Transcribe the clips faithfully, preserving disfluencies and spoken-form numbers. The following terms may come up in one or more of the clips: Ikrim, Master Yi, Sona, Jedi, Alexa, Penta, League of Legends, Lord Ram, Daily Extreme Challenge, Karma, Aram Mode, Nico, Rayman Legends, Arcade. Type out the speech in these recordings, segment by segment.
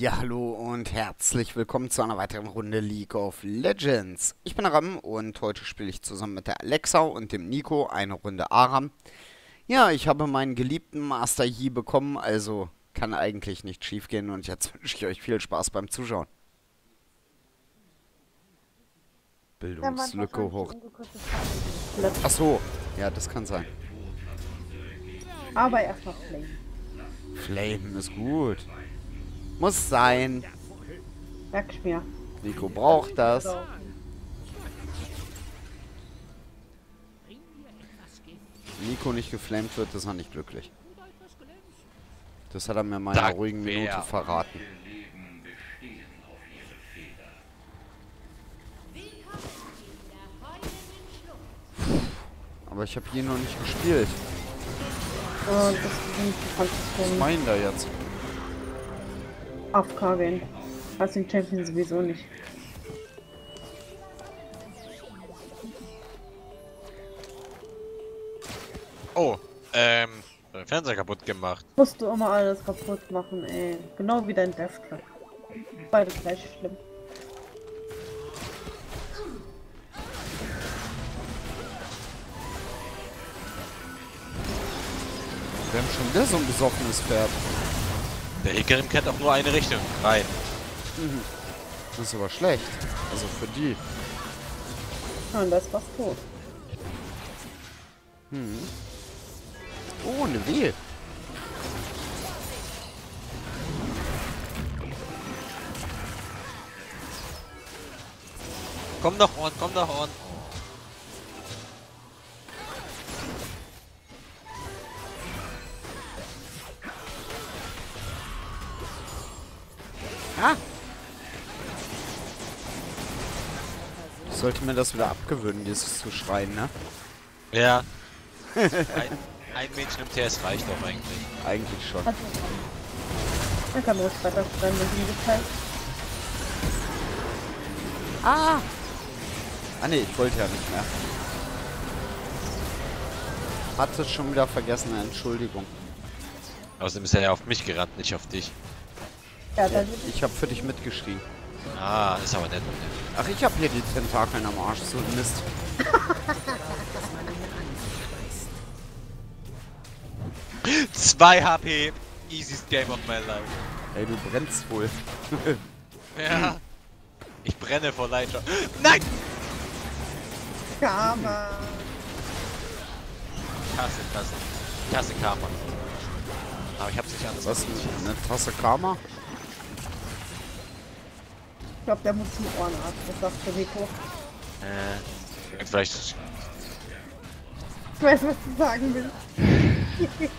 Ja, hallo und herzlich willkommen zu einer weiteren Runde League of Legends. Ich bin Aram und heute spiele ich zusammen mit der Alexa und dem Nico eine Runde Aram. Ja, ich habe meinen geliebten Master Yi bekommen, also kann eigentlich nicht schief gehen und jetzt wünsche ich euch viel Spaß beim Zuschauen. Bildungslücke hoch. Achso, ja, das kann sein. Aber erstmal Flame. Flame ist gut. Muss sein. Merke ich mir. Nico braucht das. Wenn Nico nicht geflammt wird, ist er nicht glücklich. Das hat er mir in meiner Dank ruhigen Minute wer. verraten. Aber ich habe hier noch nicht gespielt. Oh, das Was meinen da jetzt? Auf K gehen. Hast den Champion sowieso nicht. Oh, ähm, den Fernseher kaputt gemacht. Musst du immer alles kaputt machen, ey. Genau wie dein Death Club. Beide gleich schlimm. Wir haben schon wieder so ein besoffenes Pferd. Der Ikrim kennt auch nur eine Richtung rein. Mhm. Das ist aber schlecht. Also für die. Ja, und das ist fast tot. Hm. Oh, eine Wehe. Komm doch on, komm doch on. Ah. Ich sollte mir das wieder abgewöhnen, dieses zu schreien, ne? Ja. ein, ein Mädchen im T S reicht doch eigentlich. Eigentlich schon. Man kann ruhig weiter schreien, wenn sie gefällt. Ah! Ah ne, ich wollte ja nicht mehr. Hatte schon wieder vergessen, Entschuldigung. Außerdem ist er ja auf mich gerannt, nicht auf dich. Ja, ich habe für dich mitgeschrien. Ah, ist aber nett. Ach, ich habe hier die Tentakeln am Arsch, so ein Mist. zwei H P. Easiest game of my life. Ey, du brennst wohl. Ja. Ich brenne vor Leidenschaft. Nein! Karma. Tasse, Tasse. Tasse Karma. Aber ich hab's nicht anders. Was? Eine Tasse Karma? Ich glaube, der muss zum Ohrenarzt, das sagt der Nico. Äh, vielleicht. Ich weiß, was du sagen willst.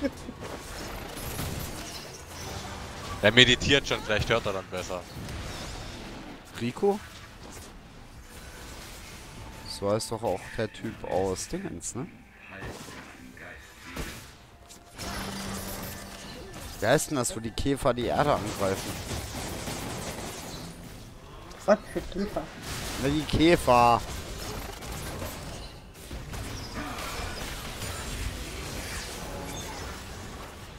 Der meditiert schon, vielleicht hört er dann besser. Rico? So heißt doch auch der Typ aus Dingens, ne? Wer heißt denn das, wo die Käfer die Erde angreifen? Was für Käfer? Na, die Käfer.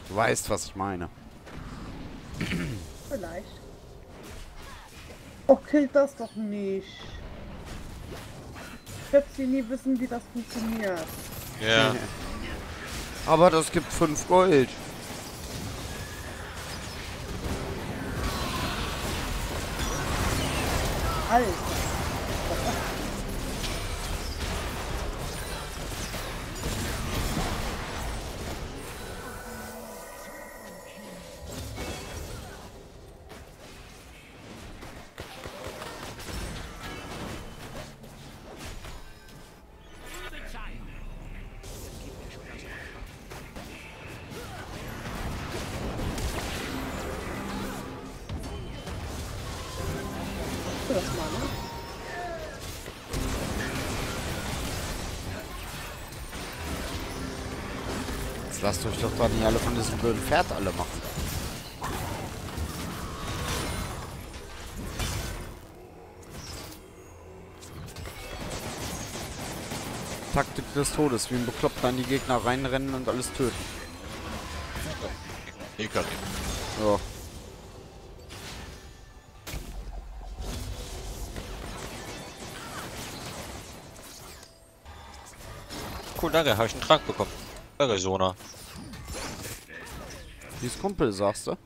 Du weißt, was ich meine. Vielleicht. Oh, killt das doch nicht. Ich werde sie nie wissen, wie das funktioniert. Ja. Aber das gibt fünf Gold. Alter. Das mal, ne? Jetzt lasst euch doch doch nicht alle von diesem blöden Pferd alle machen. Taktik des Todes, wie ein Bekloppter an die Gegner reinrennen und alles töten. Egal. So. cool, danke, habe ich einen Trank bekommen. Danke, Sona. Die ist Kumpel, sagst du?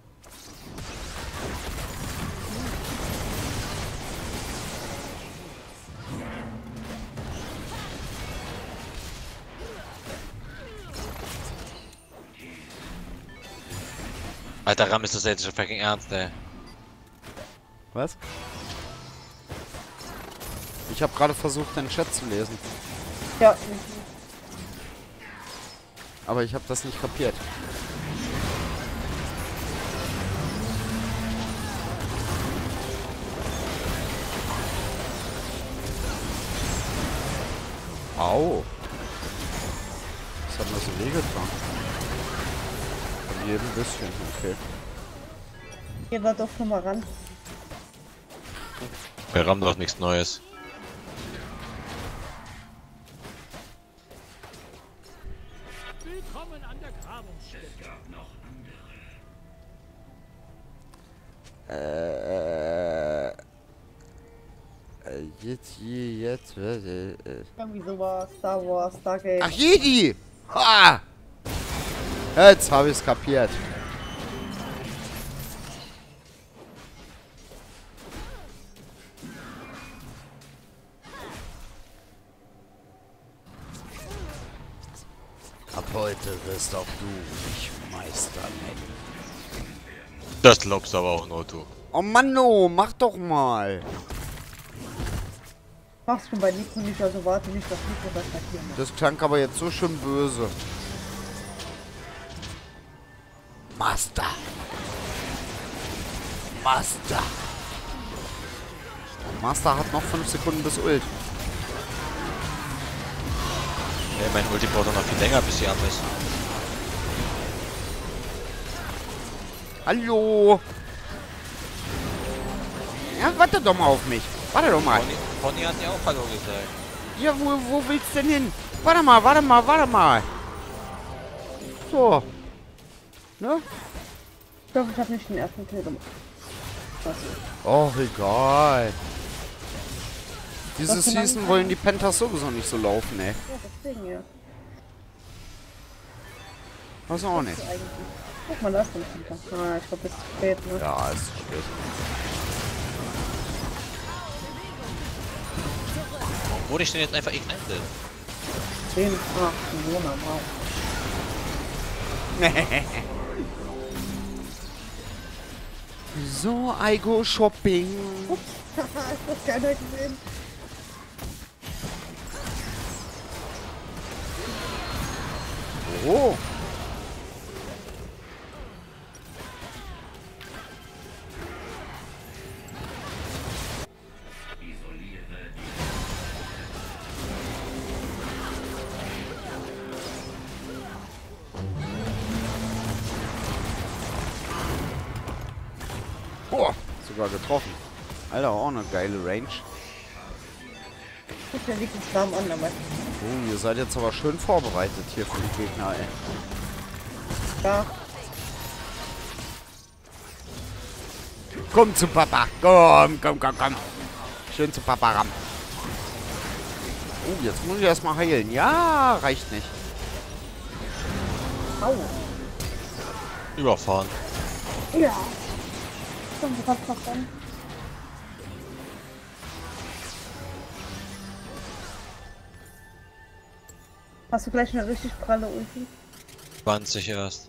Alter, Ram ist das jetzt schon fucking ernst, ey. Was? Ich habe gerade versucht, den Chat zu lesen. Ja. Aber ich habe das nicht kapiert. Au. Das hat mir so wehgetan. Von jedem bisschen, okay. Hier war doch schon mal ran. Bei Ram doch nichts Neues. Willkommen an der Grabungsstätte. Es gab noch andere. Äh. Jetzt, jetzt, äh, irgendwie so war Star Wars, Stargate. Ach, Jedi! Ha! Jetzt habe ich es kapiert. Ab heute wirst auch du mich Meister nennen. Das glaubst aber auch nur du. Oh Mann, oh, mach doch mal! Machst du bei Nico nicht, also warte nicht, dass Nico das attackieren muss. Das klang aber jetzt so schön böse. Master. Master. Master hat noch fünf Sekunden bis Ult. Hey, mein Ulti braucht noch viel länger, bis sie ab ist. Hallo. Ja, warte doch mal auf mich. Warte doch mal. Pony hat ja auch Hallo gesagt. Ja, wo, wo willst du denn hin? Warte mal, warte mal, warte mal. So. Ne? Ich glaube, ich habe nicht den ersten Kill gemacht. Oh, egal. Dieses Season wollen die Pentas sowieso nicht so laufen, ey. Ja, deswegen, ja. Was auch nicht. Guck mal, da ist ein Penta. Ah, ich glaube, es ist zu spät, ne? Ja, es ist zu spät. Wurde ich denn jetzt einfach ignited? zehn, acht Millionen, wow. So, I go shopping. Ups, ist das keiner gesehen? Oh. Getroffen. Alter, auch eine geile Range. Guck, der liegt uns warm an, aber... Oh, ihr seid jetzt aber schön vorbereitet hier für die Gegner, ey. Ja. Komm zu Papa. Komm, komm, komm, komm. Schön zu Papa ran. Oh, jetzt muss ich erstmal heilen. Ja, reicht nicht. Au. Überfahren. Ja. Hast du gleich eine richtig pralle Ulti? zwanzig erst.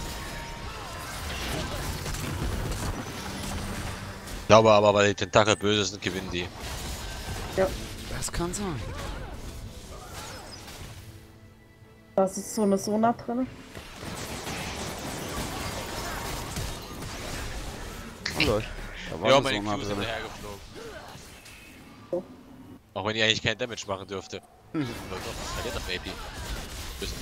glaube aber, weil die Tentakel böse sind, gewinnen die. Ja. Das kann sein. Da ist so eine Sona drin. Oh, Leute. Da war ja, meine Q sind hergeflogen. So. Auch wenn ich eigentlich keinen Damage machen dürfte. Hm. Was verliert auf A P? Böse.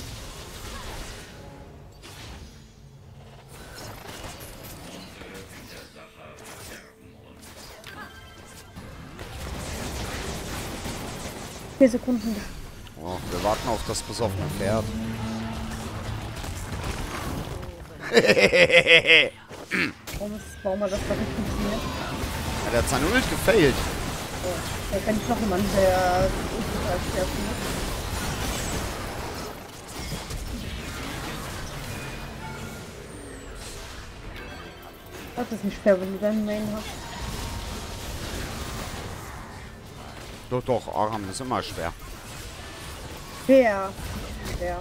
Sekunden. Oh, wir warten auf das besoffene Pferd. Warum ist es, warum hat das da nicht funktioniert? Ja, der hat seine Ult gefailt. Oh, da kann ich noch jemanden, der Ult sterben muss. Das ist nicht schwer, wenn du deinen Main hast. Doch, doch, Aram ist immer schwer. Schwer. Schwer.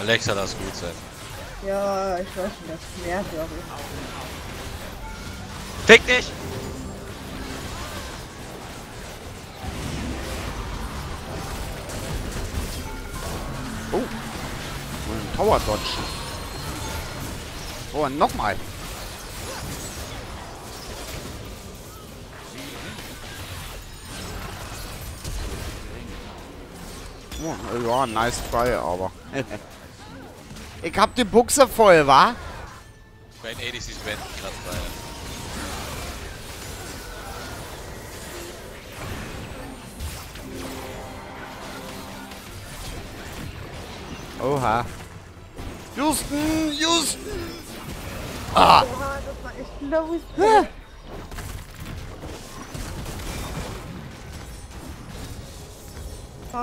Alexa, das gut sein. Ja, ich weiß schon, das ist schwer, glaube ich. Fick dich! Oh. Und Tower Dodge. Oh, und nochmal. Oh, ja, nice try, aber. Ich hab den Buchse voll, wa? Wenn A D Cs wenden gerade bei. Oha. Houston, Houston! Ah! Oha, das war echt low.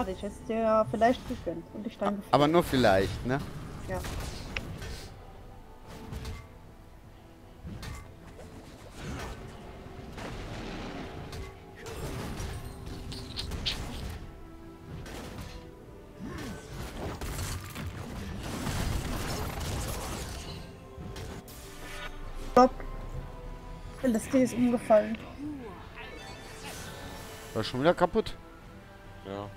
Ich hätte dir vielleicht gegönnt und ich danke. Aber nur vielleicht, ne? Ja. Stopp. L S D ist umgefallen. War schon wieder kaputt? Ja.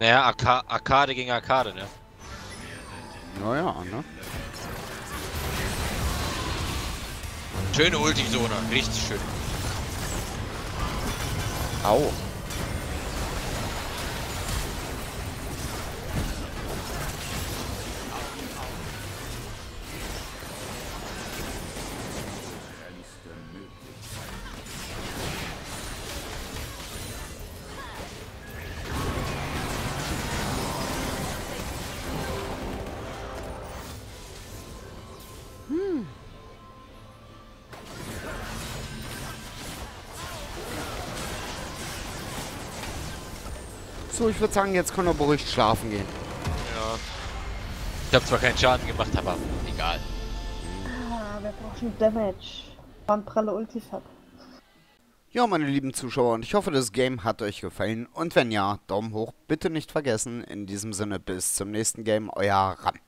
Naja, Arca Arcade gegen Arcade, ne? Naja, ne? Schöne Ulti-Sona, richtig schön. Au. So, ich würde sagen, jetzt können wir beruhigt schlafen gehen. Ja. Ich habe zwar keinen Schaden gemacht, aber egal. Ah, wir brauchen Damage. Wann pralle Ultis hat. Ja, meine lieben Zuschauer, und ich hoffe, das Game hat euch gefallen. Und wenn ja, Daumen hoch, bitte nicht vergessen. In diesem Sinne, bis zum nächsten Game, euer Ram.